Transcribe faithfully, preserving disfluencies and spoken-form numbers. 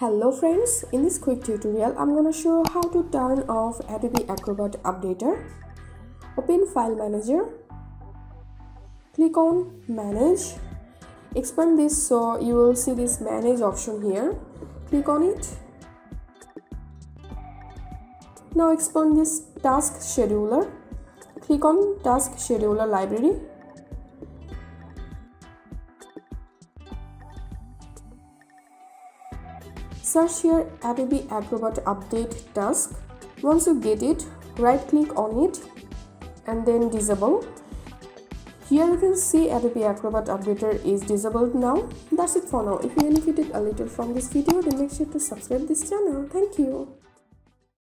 Hello friends, in this quick tutorial I'm going to show how to turn off Adobe Acrobat Updater. Open File Manager, click on Manage, expand this so you will see this Manage option here, click on it. Now expand this Task Scheduler, click on Task Scheduler Library. Search here Adobe Acrobat Update task. Once you get it, right click on it and then disable. Here you can see Adobe Acrobat Updater is disabled now. That's it for now. If you benefited a little from this video, then make sure to subscribe this channel. Thank you.